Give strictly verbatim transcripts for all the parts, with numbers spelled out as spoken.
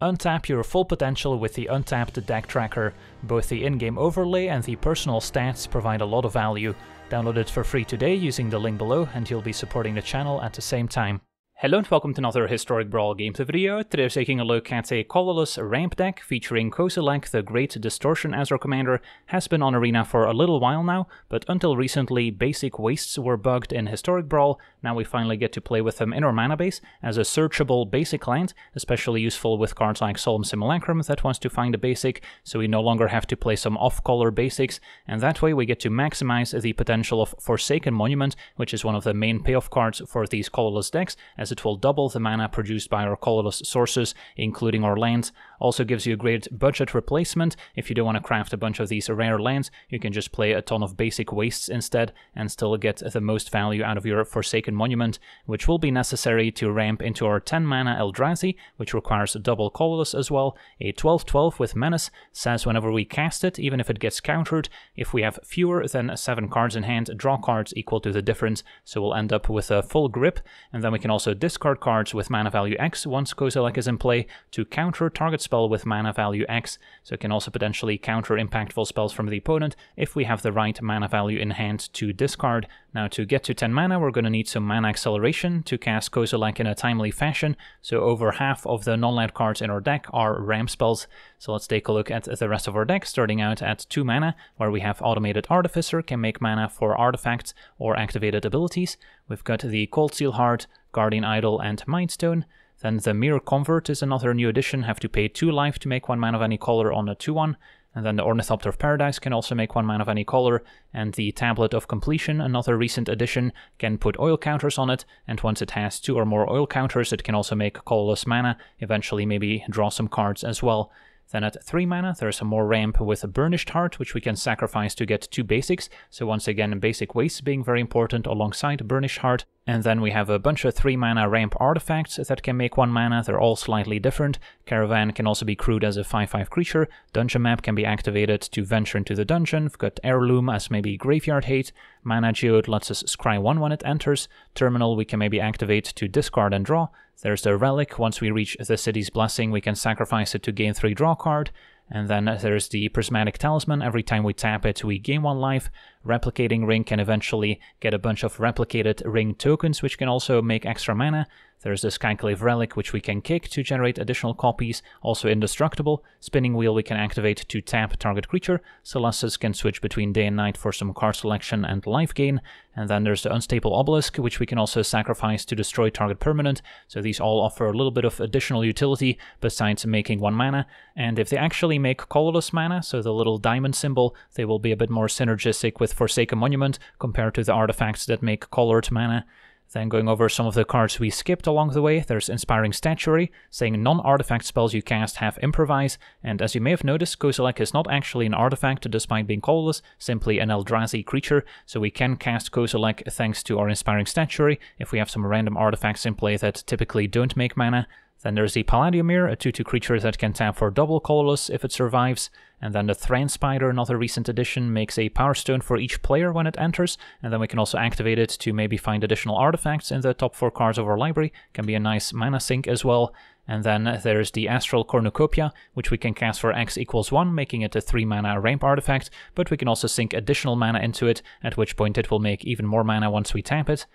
Untap your full potential with the Untapped Deck Tracker. Both the in-game overlay and the personal stats provide a lot of value. Download it for free today using the link below and you'll be supporting the channel at the same time. Hello and welcome to another Historic Brawl Games video. Today we're taking a look at a colorless ramp deck featuring Kozilek, the Great Distortion as our commander. Has been on Arena for a little while now, but until recently basic wastes were bugged in Historic Brawl. Now we finally get to play with them in our mana base as a searchable basic land, especially useful with cards like Solemn Simulacrum that wants to find a basic, so we no longer have to play some off-color basics, and that way we get to maximize the potential of Forsaken Monument, which is one of the main payoff cards for these colorless decks, as it will double the mana produced by our colorless sources, including our lands. Also gives you a great budget replacement. If you don't want to craft a bunch of these rare lands, you can just play a ton of basic wastes instead and still get the most value out of your Forsaken Monument, which will be necessary to ramp into our ten mana Eldrazi, which requires a double colorless as well. A twelve twelve with Menace says whenever we cast it, even if it gets countered, if we have fewer than seven cards in hand, draw cards equal to the difference, so we'll end up with a full grip, and then we can also discard cards with mana value X once Kozilek is in play to counter target spell with mana value X, so it can also potentially counter impactful spells from the opponent if we have the right mana value in hand to discard. Now to get to ten mana we're going to need some mana acceleration to cast Kozilek in a timely fashion, so over half of the non-land cards in our deck are ramp spells. So let's take a look at the rest of our deck, starting out at two mana, where we have Automated Artificer, can make mana for artifacts or activated abilities. We've got the Coldseal Heart, Guardian Idol and Mind Stone. Then the Mirror Convert is another new addition, have to pay two life to make one mana of any color on a two one. And then the Ornithopter of Paradise can also make one mana of any color, and the Tablet of Completion, another recent addition, can put oil counters on it, and once it has two or more oil counters it can also make colorless mana, eventually maybe draw some cards as well. Then at three mana there's a more ramp with a Burnished Heart, which we can sacrifice to get two basics, so once again basic waste being very important alongside Burnished Heart. And then we have a bunch of three mana ramp artifacts that can make one mana, they're all slightly different. Caravan can also be crewed as a five five creature, Dungeon Map can be activated to venture into the dungeon, we've got Heirloom as maybe Graveyard Hate, Mana Geode lets us scry one when it enters, Terminal we can maybe activate to discard and draw, there's the Relic, once we reach the City's Blessing we can sacrifice it to gain three draw card, and then there's the Prismatic Talisman, every time we tap it we gain one life. Replicating Ring can eventually get a bunch of replicated ring tokens which can also make extra mana. There's the Skyclave Relic which we can kick to generate additional copies, also indestructible. Spinning Wheel we can activate to tap target creature. Celestus can switch between day and night for some card selection and life gain. And then there's the Unstable Obelisk which we can also sacrifice to destroy target permanent. So these all offer a little bit of additional utility besides making one mana. And if they actually make colorless mana, so the little diamond symbol, they will be a bit more synergistic with Forsaken Monument compared to the artifacts that make colored mana. Then going over some of the cards we skipped along the way, there's Inspiring Statuary, saying non-artifact spells you cast have improvise, and as you may have noticed, Kozilek is not actually an artifact despite being colorless, simply an Eldrazi creature, so we can cast Kozilek thanks to our Inspiring Statuary if we have some random artifacts in play that typically don't make mana. Then there's the Palladiomir, a two two creature that can tap for double colorless if it survives. And then the Thran Spider, another recent addition, makes a Power Stone for each player when it enters. And then we can also activate it to maybe find additional artifacts in the top four cards of our library. Can be a nice mana sink as well. And then there's the Astral Cornucopia, which we can cast for X equals one, making it a three mana ramp artifact. But we can also sink additional mana into it, at which point it will make even more mana once we tap it.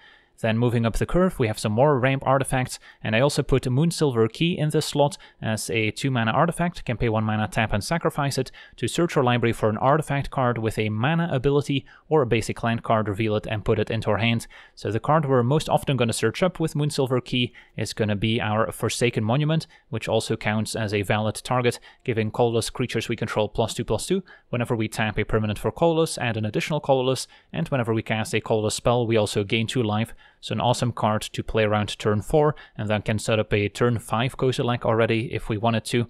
Then moving up the curve, we have some more ramp artifacts, and I also put Moonsilver Key in this slot as a two mana artifact, can pay one mana, tap and sacrifice it, to search our library for an artifact card with a mana ability, or a basic land card, reveal it and put it into our hand. So the card we're most often going to search up with Moonsilver Key is going to be our Forsaken Monument, which also counts as a valid target, giving colorless creatures we control plus two plus two. Whenever we tap a permanent for colorless, add an additional colorless, and whenever we cast a colorless spell, we also gain two life. So an awesome card to play around turn four, and then can set up a turn five Kozilek already if we wanted to.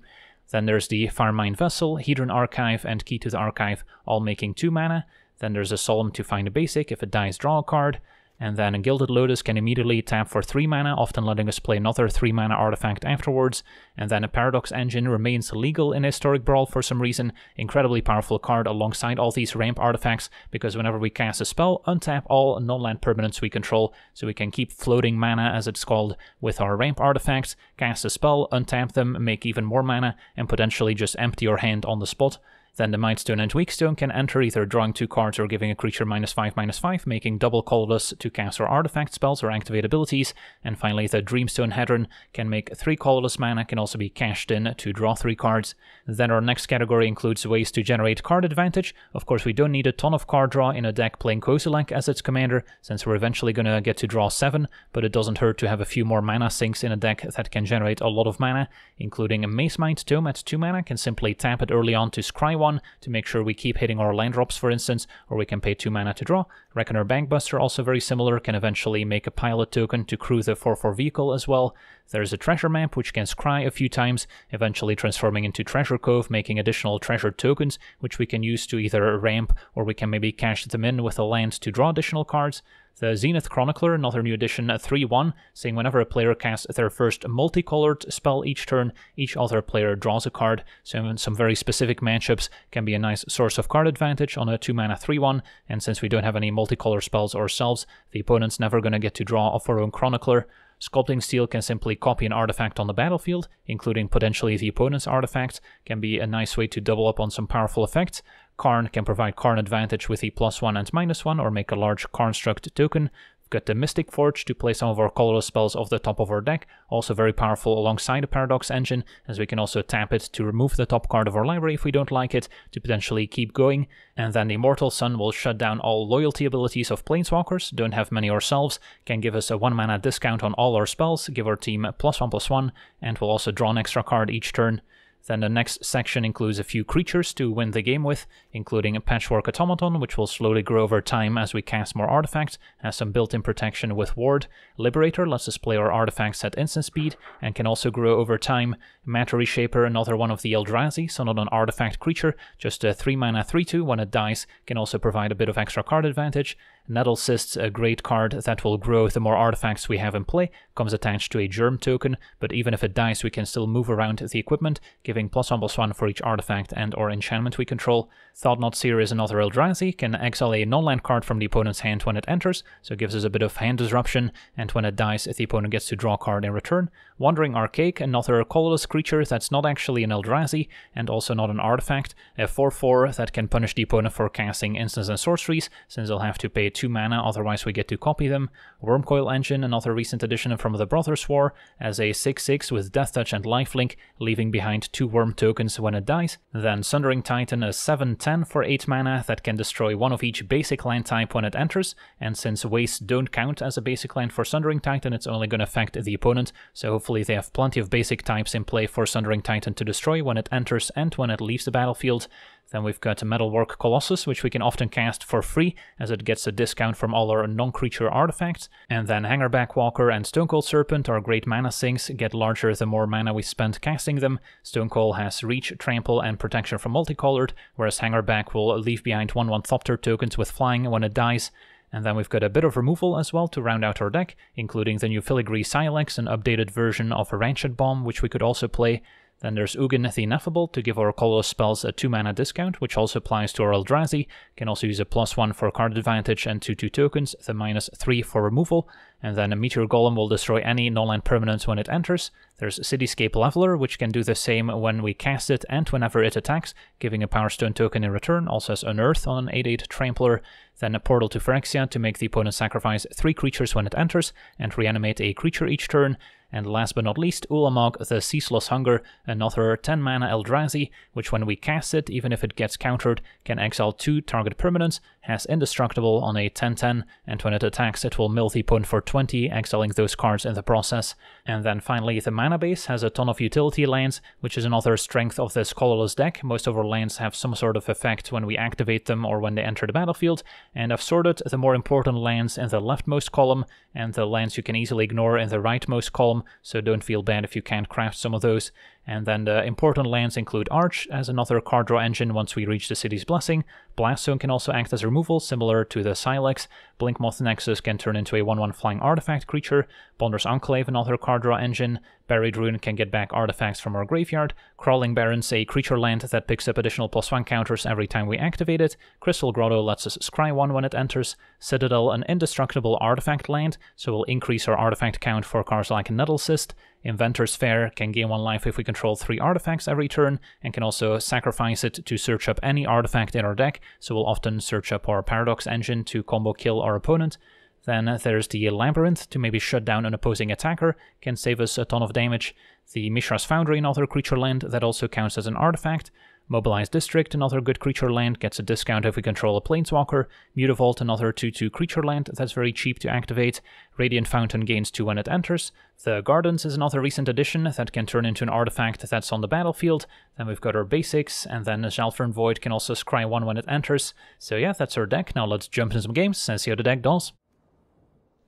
Then there's the Firemind Vessel, Hedron Archive, and Key to the Archive, all making two mana. Then there's a Solemn to find a basic, if it dies draw a card. And then a Gilded Lotus can immediately tap for three mana, often letting us play another three mana artifact afterwards. And then a Paradox Engine remains legal in Historic Brawl for some reason. Incredibly powerful card alongside all these ramp artifacts, because whenever we cast a spell, untap all non-land permanents we control, so we can keep floating mana, as it's called, with our ramp artifacts, cast a spell, untap them, make even more mana, and potentially just empty your hand on the spot. Then the Mind Stone and Weak Stone can enter, either drawing two cards or giving a creature minus five, minus five, making double colorless to cast our artifact spells or activate abilities. And finally, the Dreamstone Hedron can make three colorless mana, can also be cashed in to draw three cards. Then our next category includes ways to generate card advantage. Of course, we don't need a ton of card draw in a deck playing Kozilek as its commander, since we're eventually gonna get to draw seven, but it doesn't hurt to have a few more mana sinks in a deck that can generate a lot of mana, including a Mazemind Tome at two mana, can simply tap it early on to scry one to make sure we keep hitting our land drops, for instance, or we can pay two mana to draw. Reckoner Bankbuster, also very similar, can eventually make a pilot token to crew the four four vehicle as well. There's a treasure map, which can scry a few times, eventually transforming into Treasure Cove, making additional treasure tokens, which we can use to either ramp, or we can maybe cash them in with a land to draw additional cards. The Zenith Chronicler, another new addition, three one, saying whenever a player casts their first multicolored spell each turn, each other player draws a card. So in some very specific matchups can be a nice source of card advantage on a two mana three one, and since we don't have any multicolor spells ourselves, the opponent's never going to get to draw off our own Chronicler. Sculpting Steel can simply copy an artifact on the battlefield, including potentially the opponent's artifact, can be a nice way to double up on some powerful effects. Karn can provide Karn advantage with the plus one and minus one, or make a large Karnstruct token. We've got the Mystic Forge to play some of our colorless spells off the top of our deck, also very powerful alongside the Paradox Engine, as we can also tap it to remove the top card of our library if we don't like it, to potentially keep going. And then the Immortal Sun will shut down all loyalty abilities of Planeswalkers, don't have many ourselves, can give us a one mana discount on all our spells, give our team plus one plus one, and will also draw an extra card each turn. Then the next section includes a few creatures to win the game with, including a Patchwork Automaton, which will slowly grow over time as we cast more artifacts, has some built-in protection with Ward. Liberator lets us play our artifacts at instant speed, and can also grow over time. Matter Reshaper, another one of the Eldrazi, so not an artifact creature, just a three mana three two, when it dies, can also provide a bit of extra card advantage. Nettlcyst, a great card that will grow the more artifacts we have in play, comes attached to a Germ token, but even if it dies we can still move around the equipment, giving plus one plus one for each artifact and or enchantment we control. Thoughtnotseer is another Eldrazi, can exile a non-land card from the opponent's hand when it enters, so it gives us a bit of hand disruption, and when it dies the opponent gets to draw a card in return. Wandering Archaic, another colorless creature that's not actually an Eldrazi, and also not an artifact, a four four that can punish the opponent for casting instants and sorceries, since they'll have to pay two mana, otherwise we get to copy them. Wormcoil Engine, another recent addition from the Brothers War, as a six six with Death Touch and Lifelink, leaving behind two Worm tokens when it dies. Then Sundering Titan, a seven ten for eight mana that can destroy one of each basic land type when it enters, and since wastes don't count as a basic land for Sundering Titan, it's only going to affect the opponent, so hopefully they have plenty of basic types in play for Sundering Titan to destroy when it enters and when it leaves the battlefield. Then we've got Metalwork Colossus, which we can often cast for free, as it gets a discount from all our non-creature artifacts. And then Hangarback Walker and Stonecold Serpent, our great mana sinks, get larger the more mana we spend casting them. Stonecold has reach, trample, and protection from multicolored, whereas Hangarback will leave behind one one Thopter tokens with flying when it dies. And then we've got a bit of removal as well to round out our deck, including the new Filigree Silex, an updated version of a Ranchet Bomb, which we could also play. Then there's Ugin the Ineffable to give our colorless spells a two mana discount, which also applies to our Eldrazi. Can also use a plus one for card advantage and two two tokens, the minus three for removal. And then a Meteor Golem will destroy any non-land permanents when it enters. There's Cityscape Leveler, which can do the same when we cast it and whenever it attacks, giving a Power Stone token in return, also has Unearth on an eight eight Trampler. Then a Portal to Phyrexia to make the opponent sacrifice three creatures when it enters and reanimate a creature each turn. And last but not least, Ulamog, the Ceaseless Hunger, another ten mana Eldrazi, which when we cast it, even if it gets countered, can exile two target permanents, has Indestructible on a ten ten, and when it attacks it will mill the opponent for twenty, exiling those cards in the process. And then finally, the mana base has a ton of utility lands, which is another strength of this colorless deck. Most of our lands have some sort of effect when we activate them or when they enter the battlefield, and I've sorted the more important lands in the leftmost column, and the lands you can easily ignore in the rightmost column, so don't feel bad if you can't craft some of those. And then the important lands include Arch as another card draw engine once we reach the City's Blessing. Blast Zone can also act as removal, similar to the Silex. Blinkmoth Nexus can turn into a one one flying artifact creature. Ponder's Enclave, another card draw engine. Buried Ruin can get back artifacts from our graveyard. Crawling Barrens, a creature land that picks up additional plus one counters every time we activate it. Crystal Grotto lets us scry one when it enters. Citadel, an indestructible artifact land, so we'll increase our artifact count for cards like Nettlecyst. Inventor's Fair can gain one life if we control three artifacts every turn, and can also sacrifice it to search up any artifact in our deck, so we'll often search up our Paradox Engine to combo kill our opponent. Then there's the Labyrinth to maybe shut down an opposing attacker, can save us a ton of damage. The Mishra's Foundry, another creature land that also counts as an artifact. Mobilized District, another good creature land, gets a discount if we control a Planeswalker. Mutavault, another two two creature land that's very cheap to activate. Radiant Fountain gains two when it enters. The Gardens is another recent addition that can turn into an artifact that's on the battlefield. Then we've got our basics, and then Zhalfern Void can also scry one when it enters. So yeah, that's our deck. Now let's jump into some games and see how the deck does.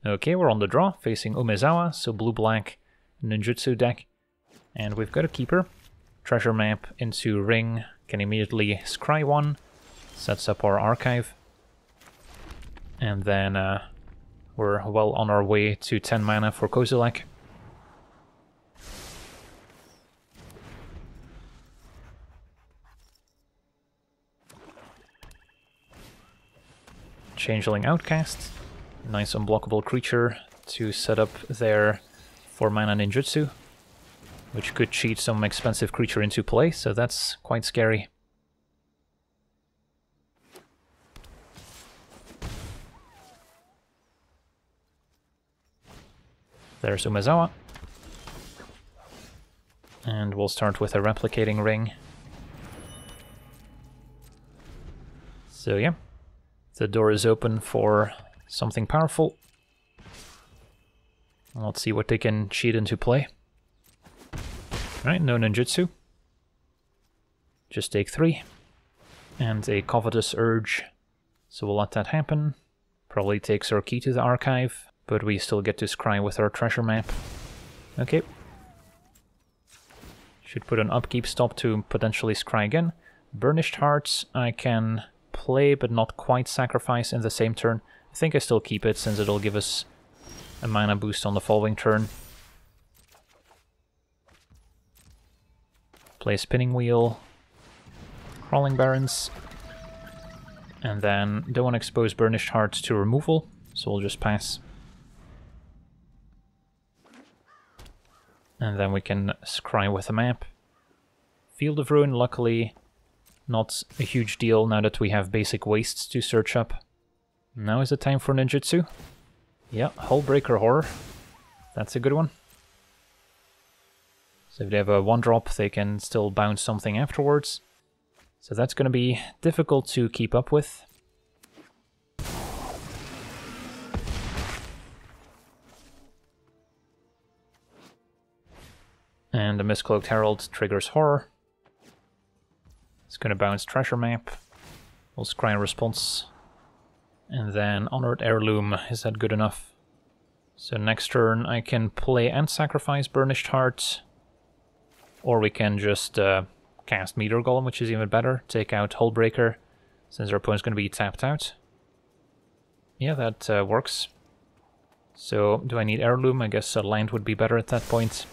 Okay, we're on the draw, facing Umezawa, so blue-black ninjutsu deck. And we've got a Keeper. Treasure map into Ring, can immediately scry one, sets up our archive, and then uh, we're well on our way to ten mana for Kozilek. Changeling Outcast, nice unblockable creature to set up their four mana ninjutsu, which could cheat some expensive creature into play, so that's quite scary. There's Umezawa. And we'll start with a Replicating Ring. So yeah, the door is open for something powerful. Let's see what they can cheat into play. Right, no ninjutsu. Just take three. And a Covetous Urge. So we'll let that happen. Probably takes our Key to the Archive, but we still get to scry with our treasure map. Okay. Should put an upkeep stop to potentially scry again. Burnished Hearts I can play, but not quite sacrifice in the same turn. I think I still keep it, since it'll give us a mana boost on the following turn. Play Spinning Wheel, Crawling Barrens, and then don't want to expose Burnished Hearts to removal, so we'll just pass. And then we can scry with a map. Field of Ruin, luckily not a huge deal now that we have basic wastes to search up. Now is the time for ninjutsu. Yeah, Hullbreaker Horror, that's a good one. So if they have a one drop, they can still bounce something afterwards. So that's going to be difficult to keep up with. And the Miscloaked Herald triggers Horror. It's going to bounce Treasure Map. We'll scry in response. And then Honored Heirloom, is that good enough? So next turn I can play and sacrifice Burnished Heart. Or we can just uh, cast Meteor Golem, which is even better. Take out Hullbreaker, since our opponent's going to be tapped out. Yeah, that uh, works. So, do I need Heirloom? I guess a land would be better at that point.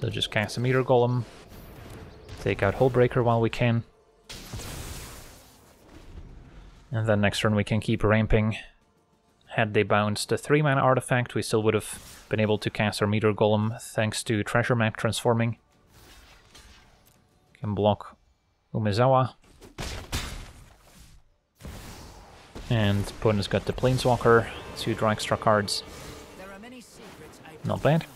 So just cast a Meteor Golem. Take out Hullbreaker while we can. And then next turn we can keep ramping. Had they bounced a three mana artifact, we still would have been able to cast our Meteor Golem thanks to Treasure Map transforming. Can block Umezawa. And opponent's got the Planeswalker, two draw extra cards. There are many secrets I Not bad.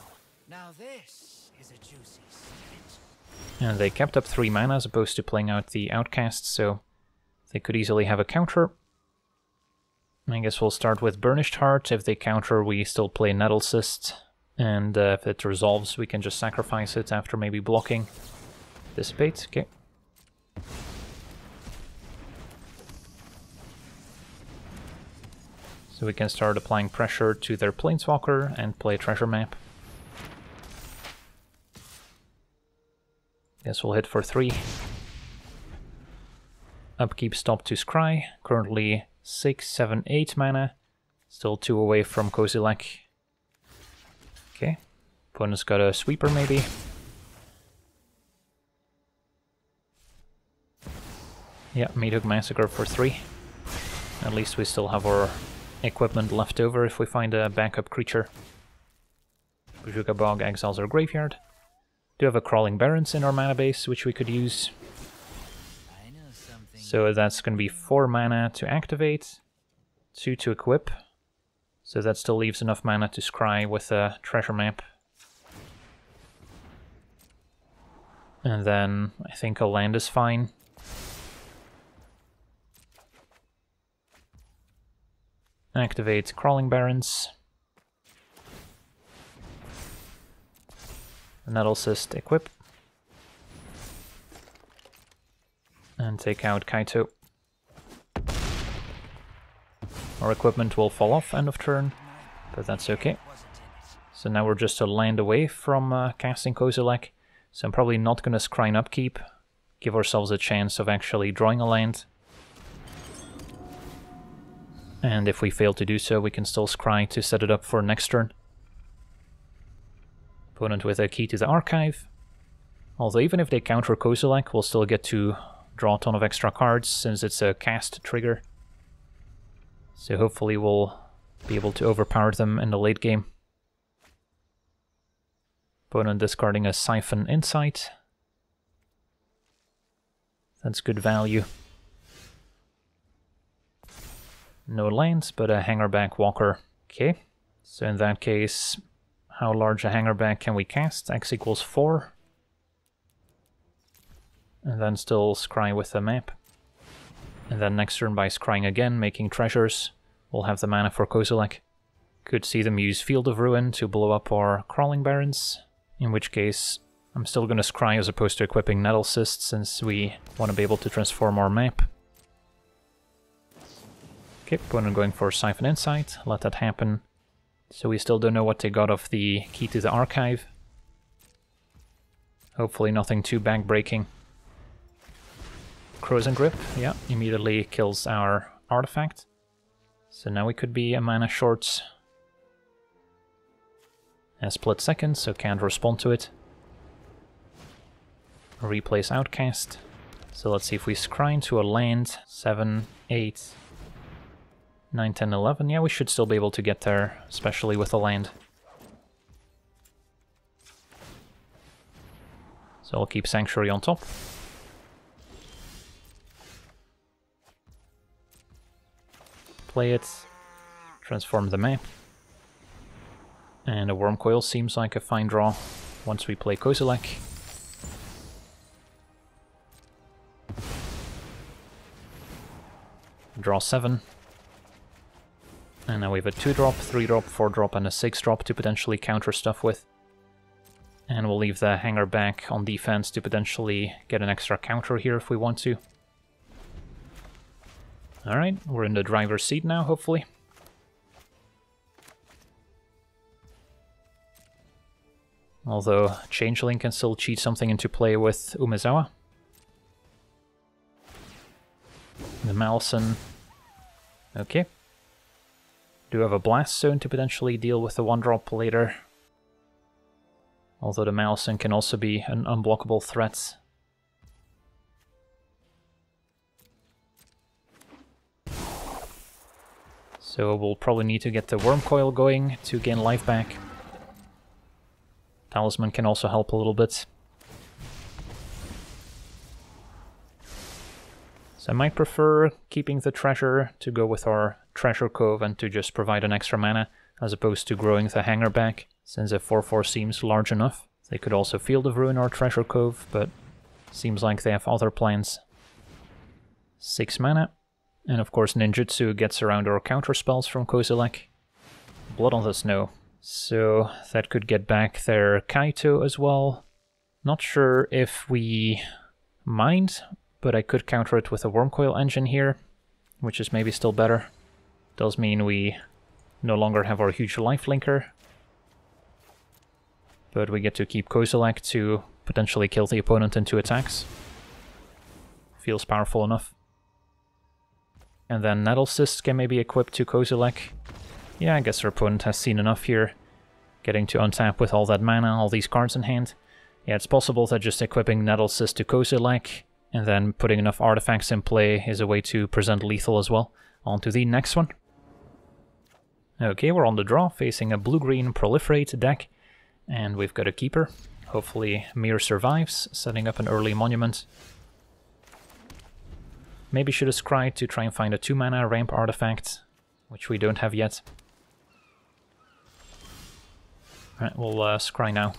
Now this is a juicy secret. And they kept up three mana as opposed to playing out the Outcast, so they could easily have a counter. I guess we'll start with Burnished Heart. If they counter, we still play Nettlecyst, and uh, if it resolves, we can just sacrifice it after maybe blocking. Dissipate, okay. So we can start applying pressure to their Planeswalker and play a treasure map. Guess we'll hit for three. Upkeep stop to Scry, currently six, seven, eight mana, still two away from Kozilek. Okay, opponent's got a sweeper maybe. Yeah, Meathook Massacre for three. At least we still have our equipment left over if we find a backup creature. Bajuka Bog exiles our graveyard. Do have a Crawling Barrens in our mana base, which we could use. So that's going to be four mana to activate, two to equip. So that still leaves enough mana to scry with a treasure map. And then I think a land is fine. Activate Crawling Barrens. Nettlecyst equip. And take out Kaito. Our equipment will fall off end of turn, but that's okay. So now we're just a land away from uh, casting Kozilek, so I'm probably not going to scry an upkeep, give ourselves a chance of actually drawing a land. And if we fail to do so, we can still scry to set it up for next turn. Opponent with a Key to the Archive. Although even if they counter Kozilek, we'll still get to draw a ton of extra cards since it's a cast trigger. So hopefully we'll be able to overpower them in the late game. Opponent discarding a Siphon Insight. That's good value. No lands, but a Hangarback Walker. Okay, so in that case, how large a Hangarback can we cast? X equals four. And then still scry with the map. And then next turn by scrying again, making treasures, we'll have the mana for Kozilek. Could see them use Field of Ruin to blow up our Crawling Barrens, in which case I'm still going to scry as opposed to equipping Nettlecyst since we want to be able to transform our map. Okay, opponent going for Siphon Insight, let that happen. So we still don't know what they got off the Key to the Archive. Hopefully nothing too backbreaking. Crows and Grip, yeah, immediately kills our artifact. So now we could be a mana short. A split second, so can't respond to it. Replace Outcast. So let's see if we scry into a land. seven, eight, nine, ten, eleven. Yeah, we should still be able to get there, especially with a land. So I'll keep Sanctuary on top. Play it, transform the map, and a Wormcoil seems like a fine draw once we play Kozilek. Draw seven. And now we have a two-drop, three-drop, four-drop and a six-drop to potentially counter stuff with. And we'll leave the Hangarback on defense to potentially get an extra counter here if we want to. Alright, we're in the driver's seat now, hopefully. Although Changeling can still cheat something into play with Umezawa. The Malison. Okay. Do have a Blast Zone to potentially deal with the one-drop later. Although the Malison can also be an unblockable threat. So we'll probably need to get the Wormcoil going to gain life back. Talisman can also help a little bit. So I might prefer keeping the treasure to go with our Treasure Cove and to just provide an extra mana, as opposed to growing the Hangarback, since a four four seems large enough. They could also Field of Ruin our Treasure Cove, but seems like they have other plans. six mana. And of course Ninjutsu gets around our counter spells from Kozilek. Blood on the Snow. So that could get back their Kaito as well. Not sure if we mind, but I could counter it with a Wormcoil Engine here, which is maybe still better. Does mean we no longer have our huge lifelinker, but we get to keep Kozilek to potentially kill the opponent in two attacks. Feels powerful enough. And then Nettlecyst can maybe equip to Kozilek. Yeah, I guess our opponent has seen enough here. Getting to untap with all that mana, all these cards in hand. Yeah, it's possible that just equipping Nettlecyst to Kozilek and then putting enough artifacts in play is a way to present lethal as well. On to the next one. Okay, we're on the draw, facing a blue-green Proliferate deck. And we've got a Keeper. Hopefully Mir survives, setting up an early Monument. Maybe should have scryed to try and find a two mana ramp artifact, which we don't have yet. Alright, we'll uh, scry now.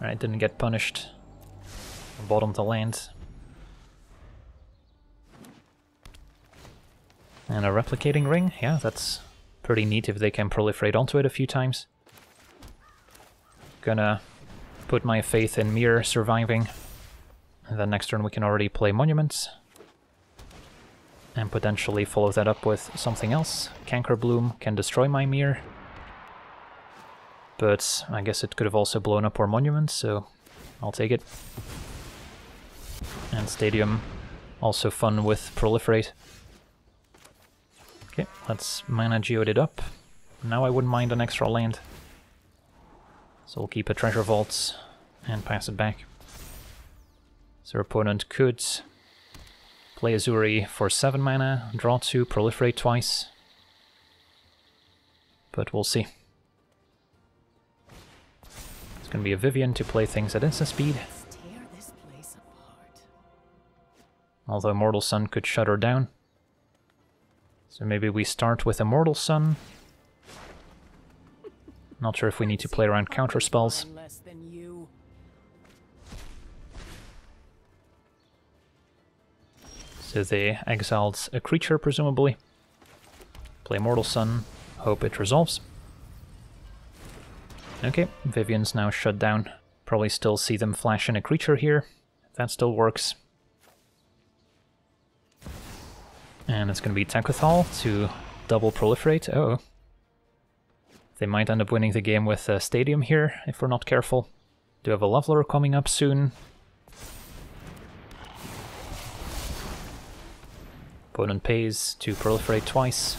Alright, didn't get punished. Bottom to land. And a Replicating Ring, yeah, that's pretty neat if they can proliferate onto it a few times. Gonna put my faith in Mir surviving. And then next turn we can already play Monuments. And potentially follow that up with something else. Cankerbloom can destroy my Mir. But I guess it could have also blown up our Monuments, so I'll take it. And Stadium, also fun with Proliferate. Okay, let's Mana Geode it up. Now I wouldn't mind an extra land. So we'll keep a Treasure Vault and pass it back. So our opponent could play Azuri for seven mana, draw two, proliferate twice. But we'll see. It's going to be a Vivian to play things at instant speed. Although Immortal Sun could shut her down. So maybe we start with Immortal Sun. Not sure if we need to play around counter spells. So they exiled a creature, presumably. Play Immortal Sun, hope it resolves. Okay, Vivian's now shut down. Probably still see them flash in a creature here. That still works. And it's going to be Takothal to double proliferate. Oh. They might end up winning the game with a Stadium here, if we're not careful. Do have a Leveler coming up soon. Opponent pays to proliferate twice.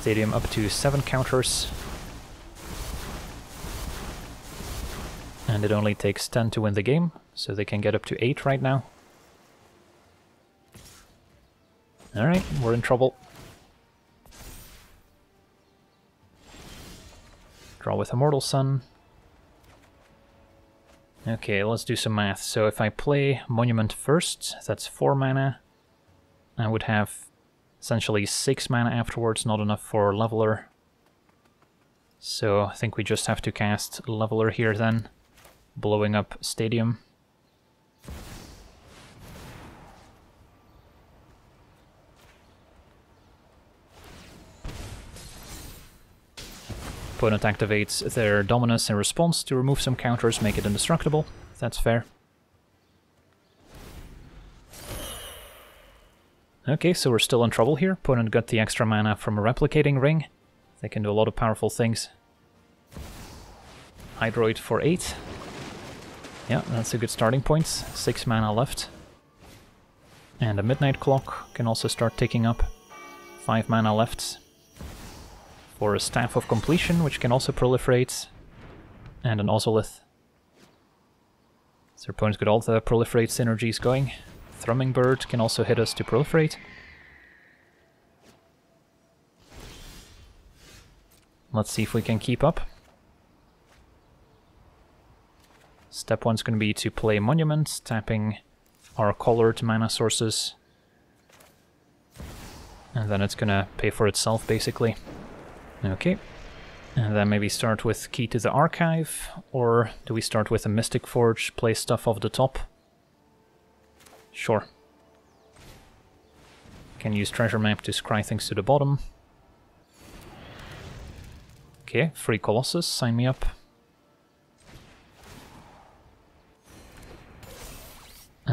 Stadium up to seven counters. And it only takes ten to win the game, so they can get up to eight right now. Alright, we're in trouble. Draw with Immortal Sun. Okay, let's do some math. So if I play Monument first, that's four mana. I would have essentially six mana afterwards, not enough for Leveler. So I think we just have to cast Leveler here then, blowing up Stadium. Opponent activates their Dominus in response to remove some counters, make it indestructible. That's fair. Okay, so we're still in trouble here. Opponent got the extra mana from a Replicating Ring. They can do a lot of powerful things. Hydroid for eight. Yeah, that's a good starting point. Six mana left. And a Midnight Clock can also start ticking up. Five mana left. Or a Staff of Completion, which can also proliferate, and an Ozolith. So our opponent's got all the proliferate synergies going. Thrumming Bird can also hit us to proliferate. Let's see if we can keep up. Step one's going to be to play Monument, tapping our colored mana sources. And then it's going to pay for itself, basically. Okay, and then maybe start with Key to the Archive, or do we start with a Mystic Forge, play stuff off the top? Sure. Can use Treasure Map to scry things to the bottom. Okay, free Colossus, sign me up.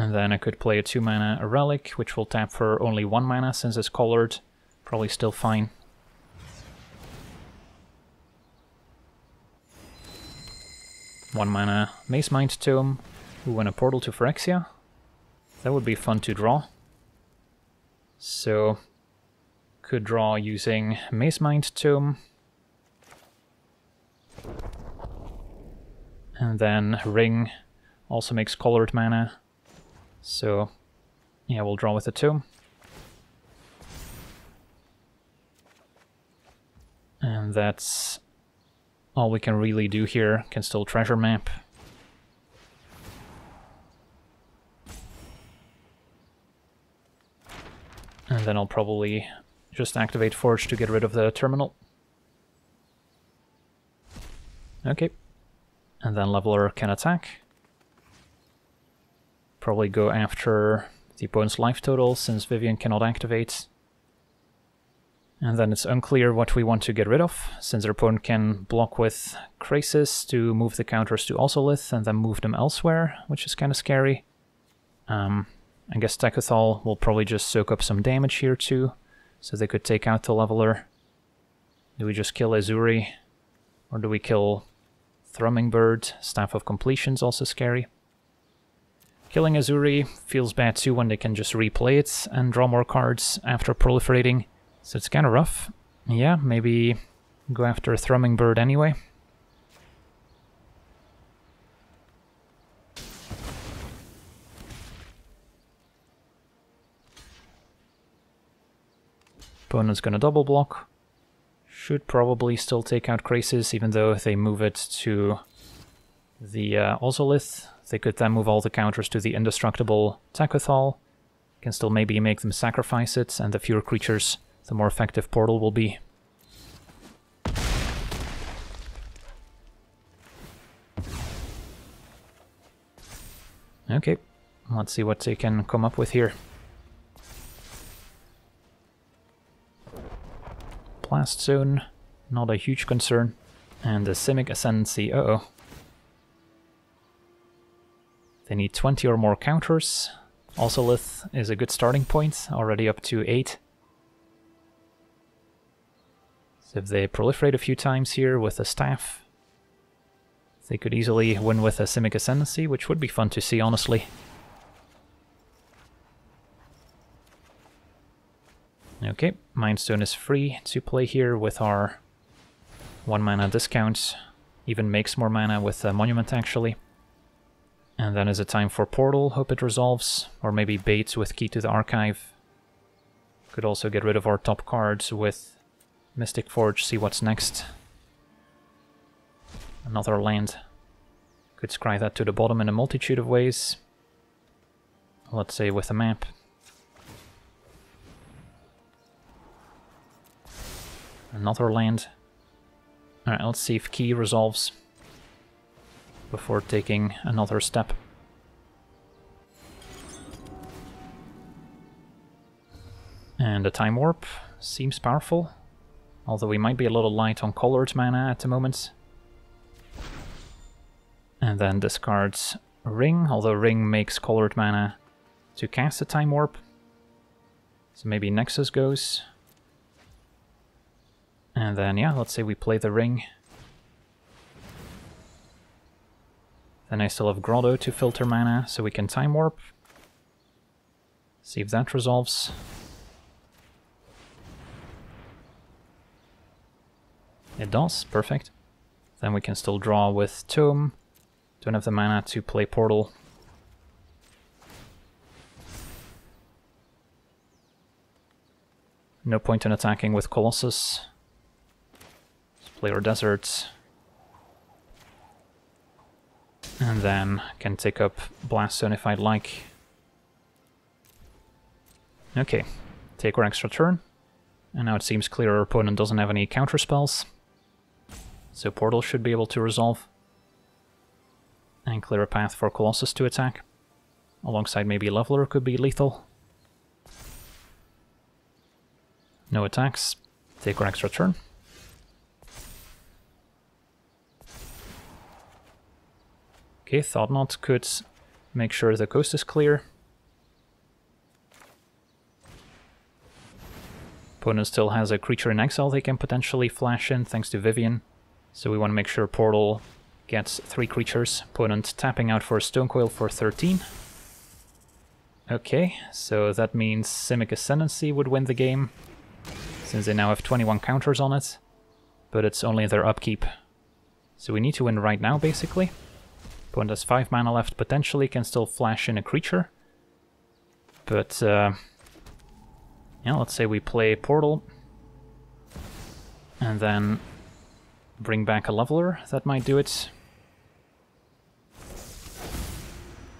and then I could play a two mana Relic, which will tap for only one mana since it's colored. Probably still fine. one mana Mazemind Tome. Ooh, and a Portal to Phyrexia. That would be fun to draw. So, could draw using Mazemind Tome. And then Ring also makes colored mana. So, yeah, we'll draw with the Tome. And that's all we can really do here. Can still treasure map. And then I'll probably just activate Forge to get rid of the Terminal. Okay. And then Leveler can attack. Probably go after the opponent's life total, since Vivian cannot activate. And then it's unclear what we want to get rid of, since their opponent can block with Krasis to move the counters to Ozolith and then move them elsewhere, which is kind of scary. Um... I guess Takothal will probably just soak up some damage here too, so they could take out the Leveler. Do we just kill Azuri? Or do we kill Thrumming Bird? Staff of Completion's also scary. Killing Azuri feels bad too when they can just replay it and draw more cards after proliferating, so it's kinda rough. Yeah, maybe go after Thrumming Bird anyway. Opponent's gonna double block. Should probably still take out Krasis, even though if they move it to the uh, Ozolith, they could then move all the counters to the indestructible Takothal. Can still maybe make them sacrifice it, and the fewer creatures, the more effective Portal will be. Okay, let's see what they can come up with here. Blast Zone, not a huge concern. And the Simic Ascendancy, uh-oh. They need twenty or more counters. Ozolith is a good starting point, already up to eight. So if they proliferate a few times here with a Staff, they could easily win with a Simic Ascendancy, which would be fun to see, honestly. Okay, Mind Stone is free to play here with our one mana discount. Even makes more mana with a Monument, actually. And then is it time for Portal? Hope it resolves. Or maybe baits with Key to the Archive. Could also get rid of our top cards with Mystic Forge, see what's next. Another land. Could scry that to the bottom in a multitude of ways. Let's say with a map. Another land. Alright, let's see if Key resolves before taking another step. And a Time Warp seems powerful, although we might be a little light on colored mana at the moment. And then discards Ring, although Ring makes colored mana to cast a Time Warp. So maybe Nexus goes. And then, yeah, let's say we play the Ring. Then I still have Grotto to filter mana, so we can Time Warp. See if that resolves. It does, perfect. Then we can still draw with Tome. Don't have the mana to play Portal. No point in attacking with Colossus. Play our deserts, and then can take up Blast Zone if I'd like. Okay, take our extra turn, and now it seems clear our opponent doesn't have any counter spells, so Portal should be able to resolve and clear a path for Colossus to attack. Alongside maybe Leveler could be lethal. No attacks, take our extra turn. Okay, Thoughtnot could make sure the coast is clear, Opponent still has a creature in exile they can potentially flash in, thanks to Vivian. So we want to make sure Portal gets three creatures. Opponent tapping out for Stonecoil for thirteen. Okay, so that means Simic Ascendancy would win the game, since they now have twenty-one counters on it, but it's only their upkeep. So we need to win right now, basically. Opponent has five mana left, potentially can still flash in a creature. But, uh, yeah, let's say we play Portal, and then bring back a Leveler, that might do it.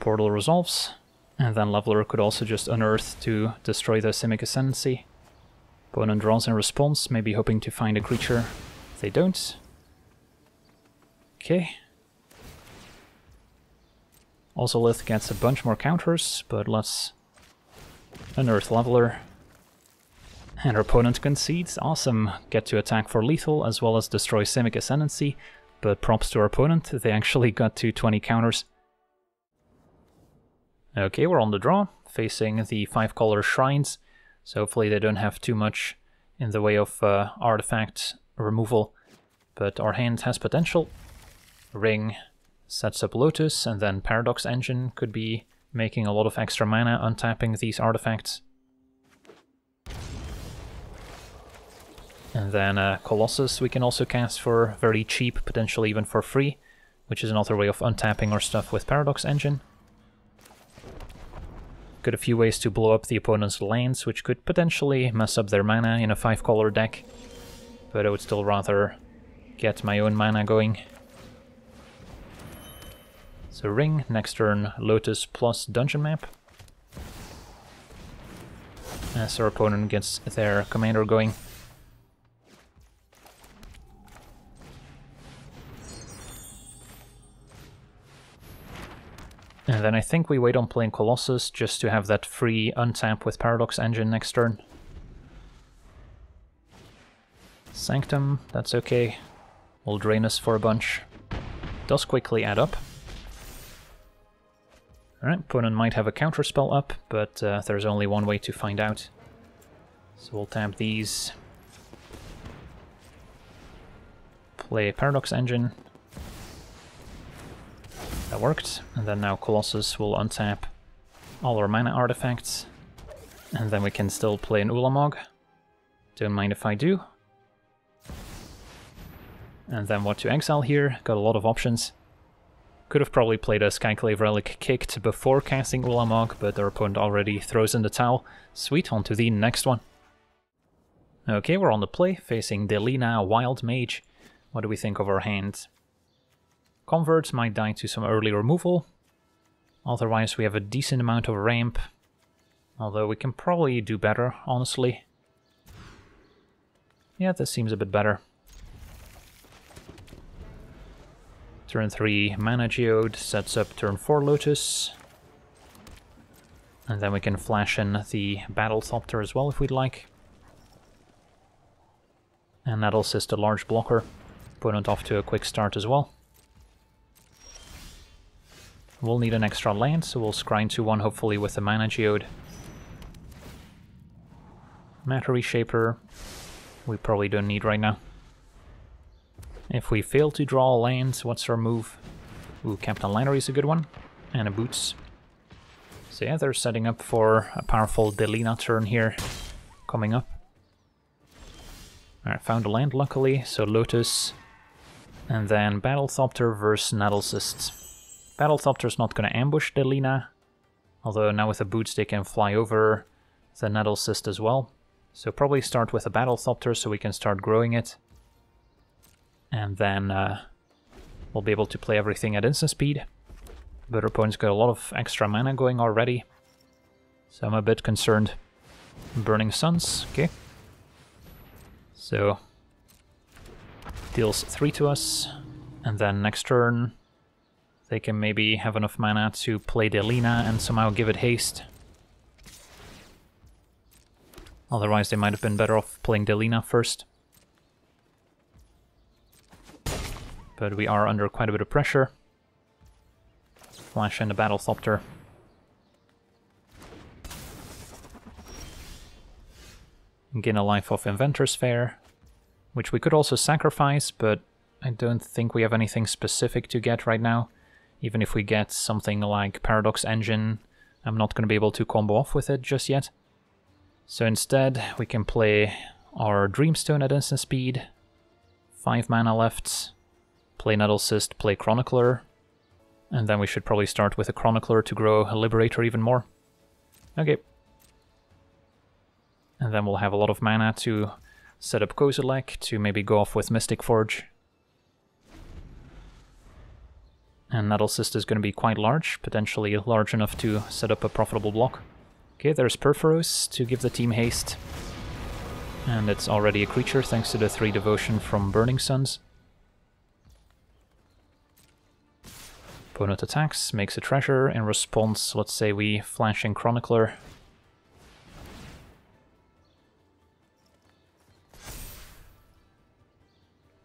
Portal resolves. And then Leveler could also just unearth to destroy the Simic Ascendancy. Opponent draws in response, maybe hoping to find a creature. They don't. Okay. Also Lith gets a bunch more counters, but let's unearth Leveler. And our opponent concedes. Awesome. Get to attack for lethal as well as destroy Simic Ascendancy. But props to our opponent, they actually got to twenty counters. Okay, we're on the draw, facing the five-color shrines, so hopefully they don't have too much in the way of uh, artifact removal, but our hand has potential. Ring sets up Lotus, and then Paradox Engine could be making a lot of extra mana, untapping these artifacts. And then uh, Colossus we can also cast for very cheap, potentially even for free, which is another way of untapping our stuff with Paradox Engine. Got a few ways to blow up the opponent's lands, which could potentially mess up their mana in a five-color deck, but I would still rather get my own mana going. So Ring, next turn Lotus plus Dungeon Map. As our opponent gets their commander going. And then I think we wait on playing Colossus just to have that free untap with Paradox Engine next turn. Sanctum, that's okay. Will drain us for a bunch. Does quickly add up. Alright, opponent might have a counterspell up, but uh, there's only one way to find out. So we'll tap these. Play Paradox Engine. That worked, and then now Colossus will untap all our mana artifacts, and then we can still play an Ulamog. Don't mind if I do. And then what to exile here, got a lot of options. Could have probably played a Skyclave Relic Kicked before casting Ulamog, but our opponent already throws in the towel. Sweet, on to the next one. Okay, we're on the play, facing Delina Wild Mage. What do we think of our hand? Convert might die to some early removal, otherwise we have a decent amount of ramp, although we can probably do better, honestly. Yeah, this seems a bit better. Turn three Mana Geode sets up turn four Lotus, and then we can flash in the Battlethopter as well if we'd like. And Nettlecyst, a large blocker, opponent off to a quick start as well. We'll need an extra land, so we'll scry to one hopefully with the Mana Geode. Matter Reshaper, we probably don't need right now. If we fail to draw lands, what's our move? Ooh, Captain Lannery is a good one, and a Boots. So yeah, they're setting up for a powerful Delina turn here, coming up. Alright, found a land luckily, so Lotus, and then Battlethopter versus Nettlecyst. Battlethopter's not going to ambush Delina, although now with the Boots they can fly over the Nettlecyst as well. So probably start with a Battlethopter so we can start growing it. And then uh, we'll be able to play everything at instant speed. But our opponent's got a lot of extra mana going already, so I'm a bit concerned. Burning Suns, okay. So deals three to us, and then next turn they can maybe have enough mana to play Delina and somehow give it haste. Otherwise they might have been better off playing Delina first. But we are under quite a bit of pressure. Flash in the Battlethopter. and gain a life off Inventor's Fair, which we could also sacrifice, but I don't think we have anything specific to get right now. Even if we get something like Paradox Engine, I'm not going to be able to combo off with it just yet. So instead, we can play our Dreamstone at instant speed, five mana left, play Nettlecyst, play Chronicler, and then we should probably start with a Chronicler to grow a Liberator even more. Okay. And then we'll have a lot of mana to set up Kozilek, to maybe go off with Mystic Forge. And Nettlecyst is going to be quite large, potentially large enough to set up a profitable block. Okay, there's Perforos to give the team haste. And it's already a creature thanks to the three devotion from Burning Suns. Opponent attacks, makes a treasure. In response, let's say we flash in Chronicler.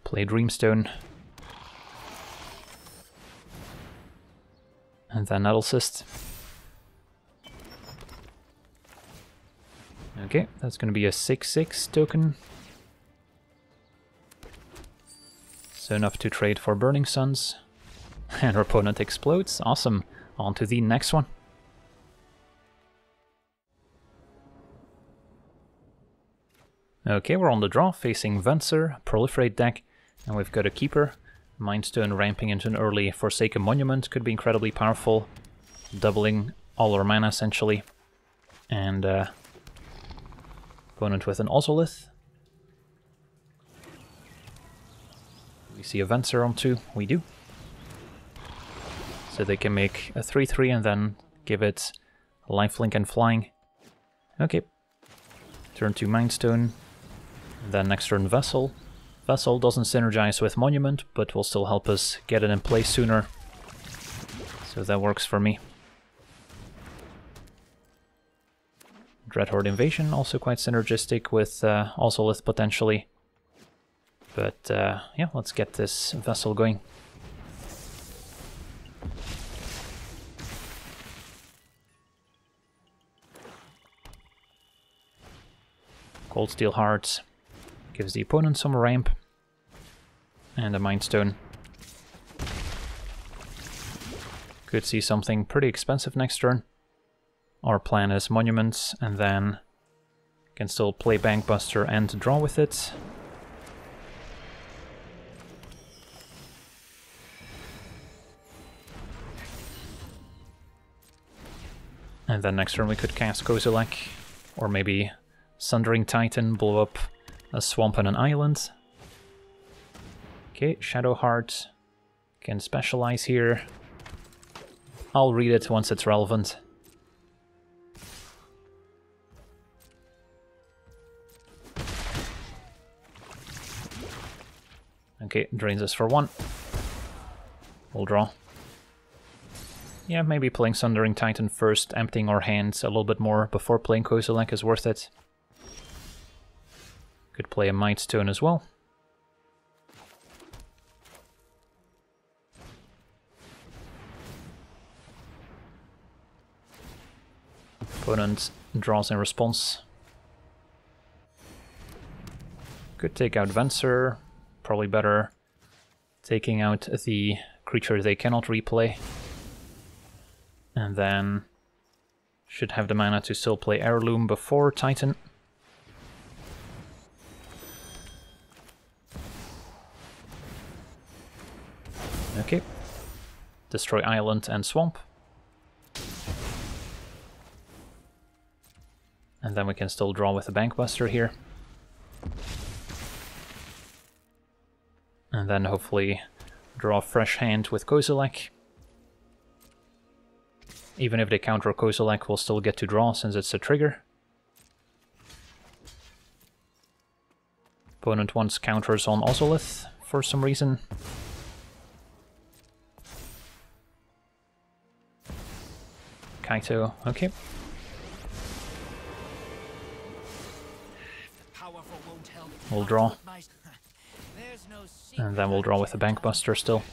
Play Dreamstone. And then Nettlecyst. Okay, that's going to be a six six token. So enough to trade for Burning Suns. And our opponent explodes. Awesome. On to the next one. Okay, we're on the draw, facing Venser, Proliferate deck, and we've got a Keeper. Mind Stone ramping into an early Forsaken Monument could be incredibly powerful, doubling all our mana essentially. And uh, opponent with an Ozolith. We see a Venser on two, we do. So they can make a three three and then give it lifelink and flying. Okay. Turn to Mind Stone. Then next turn Vessel. Vessel doesn't synergize with Monument, but will still help us get it in play sooner. So that works for me. Dreadhorde Invasion, also quite synergistic with uh, Ozolith potentially. But uh, yeah, let's get this Vessel going. Cold Steel Heart gives the opponent some ramp, and a Mind Stone. Could see something pretty expensive next turn. Our plan is Monuments, and then can still play Bankbuster and draw with it. And then next turn we could cast Kozilek, or maybe Sundering Titan, blow up a swamp and an island. Okay, Shadowheart can specialize here. I'll read it once it's relevant. Okay, drains us for one. We'll draw. Yeah, maybe playing Sundering Titan first, emptying our hands a little bit more before playing Kozilek is worth it. Could play a Mind Stone as well. Opponent draws in response. Could take out Venser, probably better taking out the creature they cannot replay. And then should have the mana to still play Heirloom before Titan. Okay, destroy island and swamp. And then we can still draw with a Bankbuster here. And then hopefully draw a fresh hand with Kozilek. Even if they counter Kozilek, we'll still get to draw since it's a trigger. Opponent wants counters on Ozolith for some reason. Kaito, okay. We'll draw. And then we'll draw with a Bankbuster still.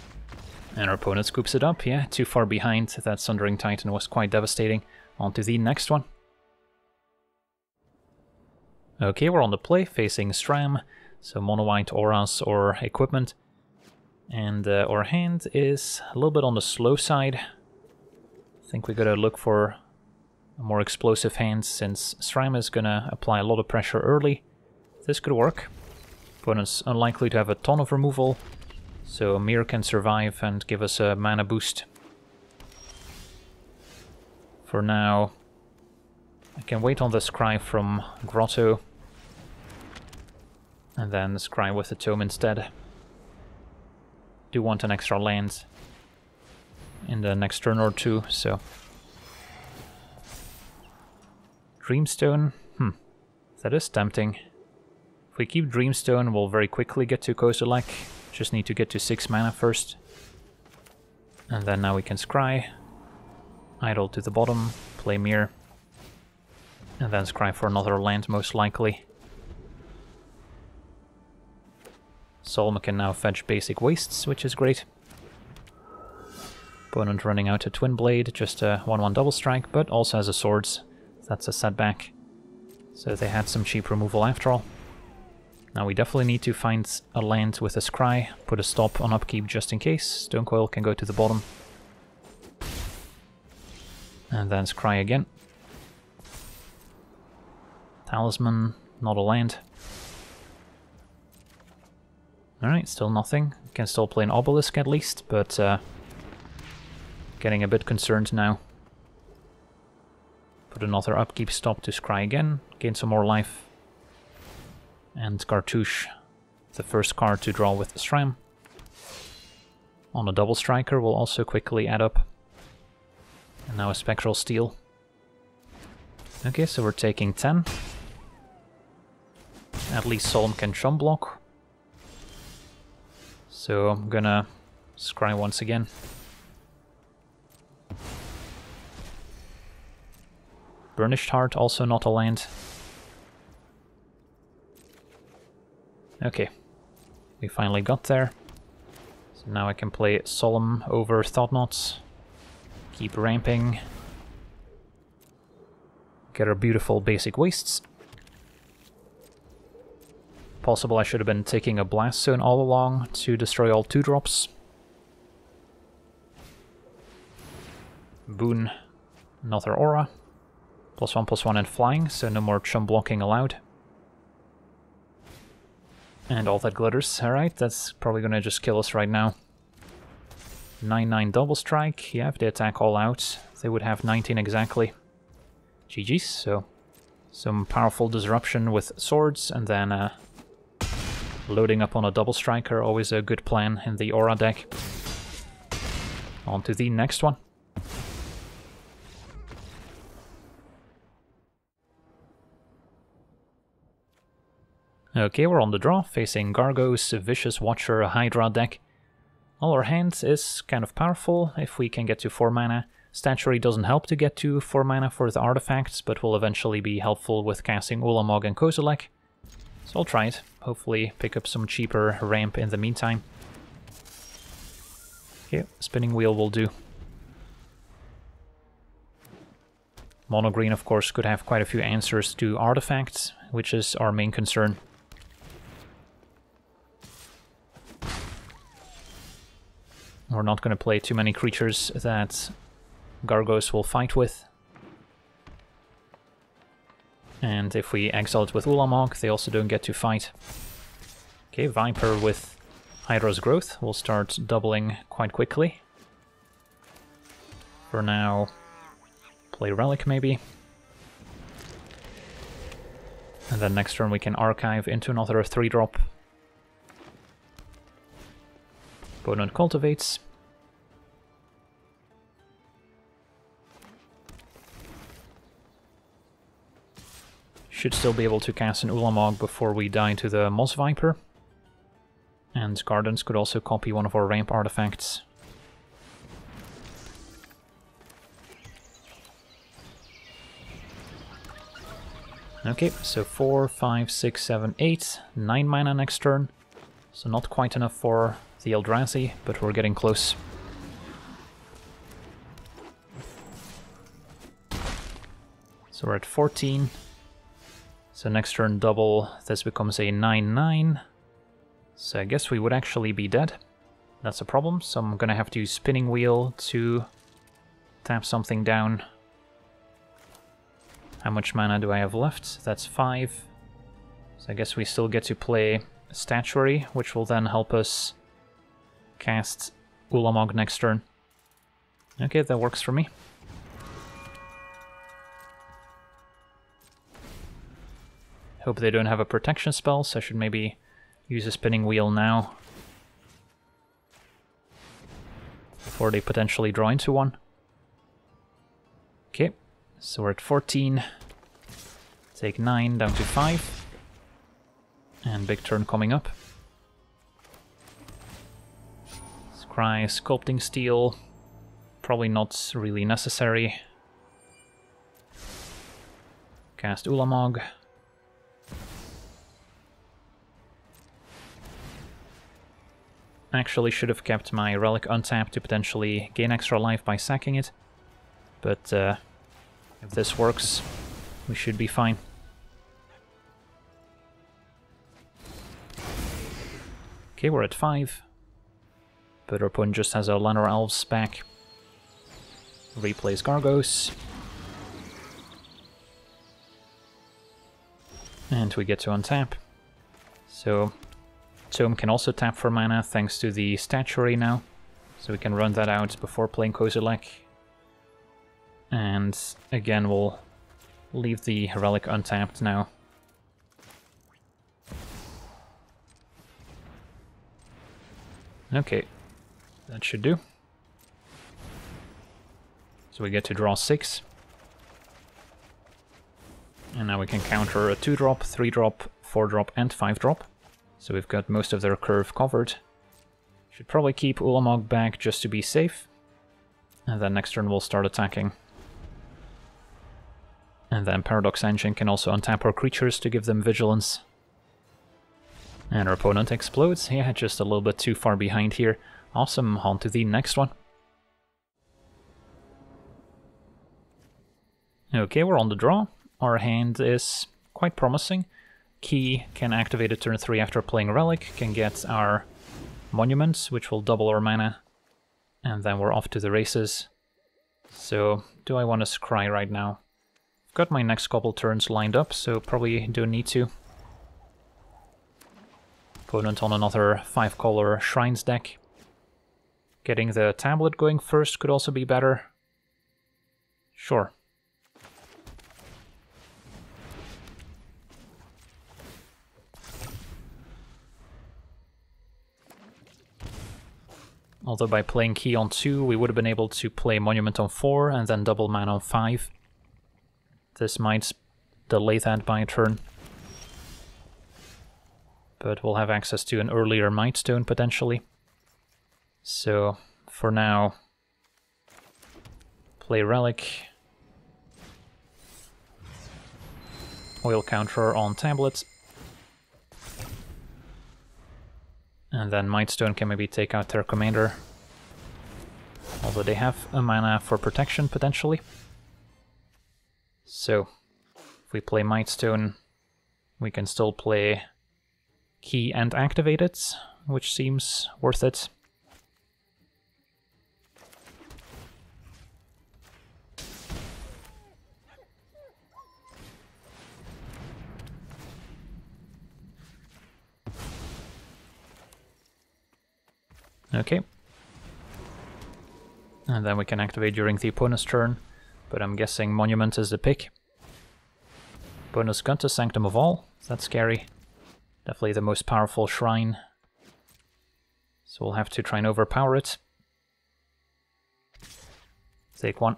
And our opponent scoops it up, yeah, too far behind. That Sundering Titan was quite devastating. On to the next one. Okay, we're on the play, facing Stram, so mono white auras or equipment. And uh, our hand is a little bit on the slow side. I think we gotta look for a more explosive hand since Stram is gonna apply a lot of pressure early. This could work. Opponent's unlikely to have a ton of removal, so Mir can survive and give us a mana boost. For now, I can wait on the Scry from Grotto, and then the Scry with the Tome instead. Do want an extra land in the next turn or two, so... Dreamstone? Hmm. That is tempting. If we keep Dreamstone, we'll very quickly get to Kozilek. Just need to get to six mana first. And then now we can Scry. Idle to the bottom, play Mirror. And then Scry for another land, most likely. Solma can now fetch basic wastes, which is great. Opponent running out a Twin Blade, just a one one double strike, but also has a Swords. That's a setback. So they had some cheap removal after all. Now we definitely need to find a land with a Scry, put a stop on upkeep just in case. Stone Coil can go to the bottom. And then Scry again. Talisman, not a land. Alright, still nothing. Can still play an Obelisk at least, but uh, getting a bit concerned now. Put another upkeep stop to Scry again, gain some more life. And Cartouche, the first card to draw with Stram. On a double striker will also quickly add up. And now a Spectral Steel. Okay, so we're taking ten. At least Solemn can chum block. So I'm gonna Scry once again. Burnished Heart, also not a land. Okay, we finally got there. So now I can play Solemn over Thoughtnots. Keep ramping. Get our beautiful basic wastes. Possible I should have been taking a Blast Zone all along to destroy all two drops. Boon, another aura. Plus one, plus one and flying, so no more chum blocking allowed. And all that glitters, alright, that's probably gonna just kill us right now. nine nine double strike, yeah, if they attack all out, they would have nineteen exactly. G G's, so some powerful disruption with swords, and then uh, loading up on a double striker, always a good plan in the aura deck. On to the next one. Okay, we're on the draw, facing Gargos, Vicious Watcher, a Hydra deck. All our hands is kind of powerful if we can get to four mana. Statuary doesn't help to get to four mana for the artifacts, but will eventually be helpful with casting Ulamog and Kozilek. So I'll try it, hopefully pick up some cheaper ramp in the meantime. Okay, Spinning Wheel will do. Mono green, of course, could have quite a few answers to artifacts, which is our main concern. We're not going to play too many creatures that Gargos will fight with. And if we exile it with Ulamog, they also don't get to fight. Okay, Viper with Hydra's Growth will start doubling quite quickly. For now, play Relic maybe. And then next turn we can archive into another three drop. Opponent cultivates. Should still be able to cast an Ulamog before we die to the Moss Viper. And Gardens could also copy one of our ramp artifacts. Okay, so four, five, six, seven, eight, nine mana next turn. So not quite enough for the Eldrazi, but we're getting close. So we're at fourteen. So next turn double, this becomes a nine nine. So I guess we would actually be dead. That's a problem, so I'm gonna have to use Spinning Wheel to tap something down. How much mana do I have left? That's five. So I guess we still get to play Statuary, which will then help us cast Ulamog next turn. Okay, that works for me. Hope they don't have a protection spell, so I should maybe use a Spinning Wheel now, before they potentially draw into one. Okay, so we're at fourteen. Take nine, down to five. And big turn coming up. Scry, Sculpting Steel. Probably not really necessary. Cast Ulamog. Actually should have kept my Relic untapped to potentially gain extra life by sacking it, but uh, if this works, we should be fine. Okay, we're at five, but our opponent just has our Lanor Elves back. Replays Gargos. And we get to untap. So Tome can also tap for mana thanks to the Statuary now, so we can run that out before playing Kozilek. And again, we'll leave the Relic untapped now. Okay, that should do. So we get to draw six. And now we can counter a two drop, three drop, four drop and five drop. So we've got most of their curve covered. Should probably keep Ulamog back just to be safe. And then next turn we'll start attacking. And then Paradox Engine can also untap our creatures to give them vigilance. And our opponent explodes. Yeah, just a little bit too far behind here. Awesome, on to the next one. Okay, we're on the draw. Our hand is quite promising. Key can activate it turn three after playing Relic, can get our Monuments, which will double our mana, and then we're off to the races. So, do I want to scry right now? I've got my next couple turns lined up, so probably don't need to. Opponent on another five color Shrines deck. Getting the tablet going first could also be better. Sure. Although by playing Key on two, we would have been able to play Monument on four and then double mana on five. This might delay that by a turn. But we'll have access to an earlier Mind Stone, potentially. So, for now, play Relic. Oil counter on Tablet. And then Mind Stone can maybe take out their commander. Although they have a mana for protection, potentially. So, if we play Mind Stone, we can still play Key and activate it, which seems worth it. Okay. And then we can activate during the opponent's turn, but I'm guessing Monument is the pick. Opponent's got the Sanctum of All, that's scary. Definitely the most powerful shrine. So we'll have to try and overpower it. Take one.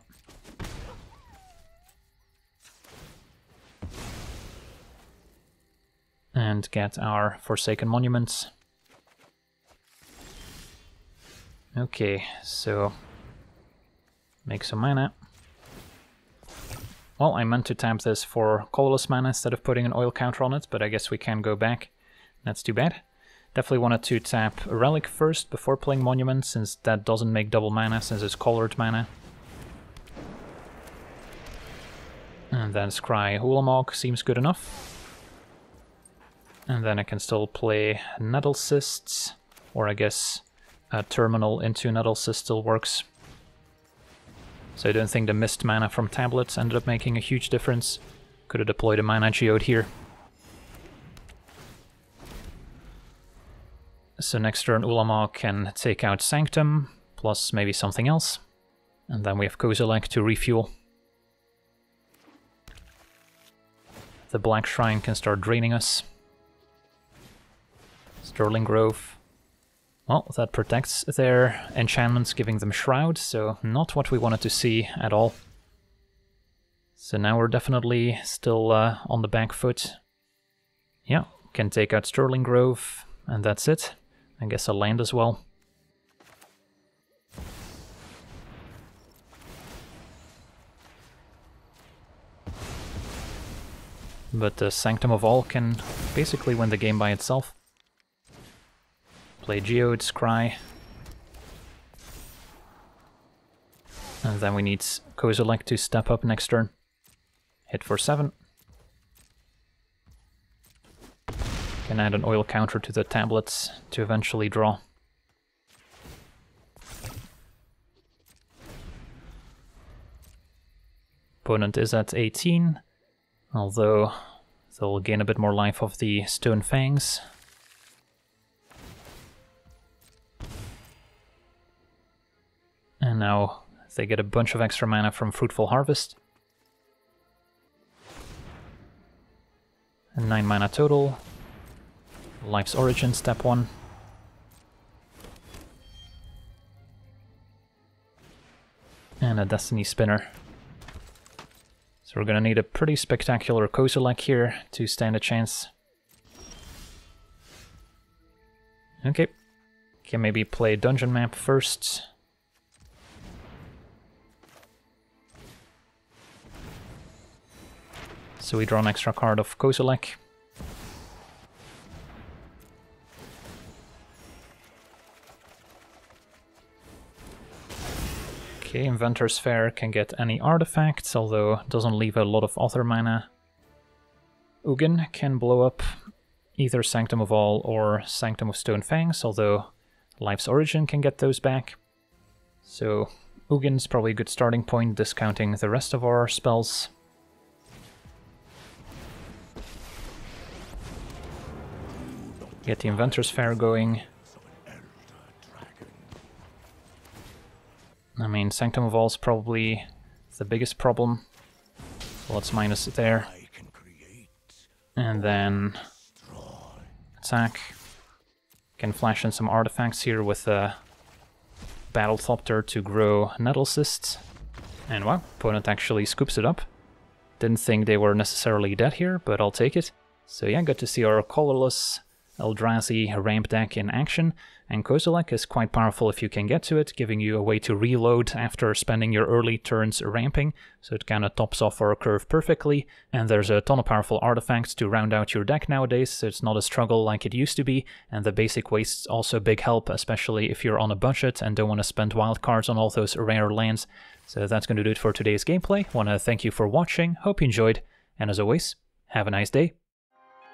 And get our Forsaken Monuments. Okay, so make some mana. Well, I meant to tap this for colorless mana instead of putting an oil counter on it, but I guess we can go back. That's too bad. Definitely wanted to tap Relic first before playing Monument, since that doesn't make double mana, since it's colored mana. And then scry Ulamog seems good enough. And then I can still play Nettlecysts, or I guess a Terminal into Nettlecyst still works. So I don't think the missed mana from tablets ended up making a huge difference. Could have deployed a Mana Geode here. So next turn Ulamog can take out Sanctum, plus maybe something else. And then we have Kozilek to refuel. The Black Shrine can start draining us. Sterling Grove. Well, that protects their enchantments, giving them Shroud, so not what we wanted to see at all. So now we're definitely still uh, on the back foot. Yeah, can take out Sterling Grove, and that's it. I guess I'll land as well. But the Sanctum of All can basically win the game by itself. Play Geode, Scry. And then we need Kozilek to step up next turn. Hit for seven. Can add an oil counter to the tablets to eventually draw. Opponent is at eighteen. Although they'll gain a bit more life off the Stone Fangs. And now they get a bunch of extra mana from Fruitful Harvest. And nine mana total. Life's Origin, step one. And a Destiny Spinner. So we're gonna need a pretty spectacular Kozilek here to stand a chance. Okay, can maybe play Dungeon Map first. So we draw an extra card of Kozilek. Okay, Inventor's Fair can get any artifacts, although doesn't leave a lot of other mana. Ugin can blow up either Sanctum of All or Sanctum of Stone Fangs, although Life's Origin can get those back. So Ugin's probably a good starting point, discounting the rest of our spells. Get the Inventor's Fair going. I mean, Sanctum of All is probably the biggest problem. So let's minus it there. And then attack. Can flash in some artifacts here with a Battlethopter to grow Nettlecysts. And wow, opponent actually scoops it up. Didn't think they were necessarily dead here, but I'll take it. So yeah, got to see our colorless Eldrazi ramp deck in action, and Kozilek is quite powerful if you can get to it, giving you a way to reload after spending your early turns ramping, so it kind of tops off our curve perfectly, and there's a ton of powerful artifacts to round out your deck nowadays, so it's not a struggle like it used to be, and the basic waste's also a big help, especially if you're on a budget and don't want to spend wild cards on all those rare lands. So that's going to do it for today's gameplay. Want to thank you for watching, hope you enjoyed, and as always, have a nice day.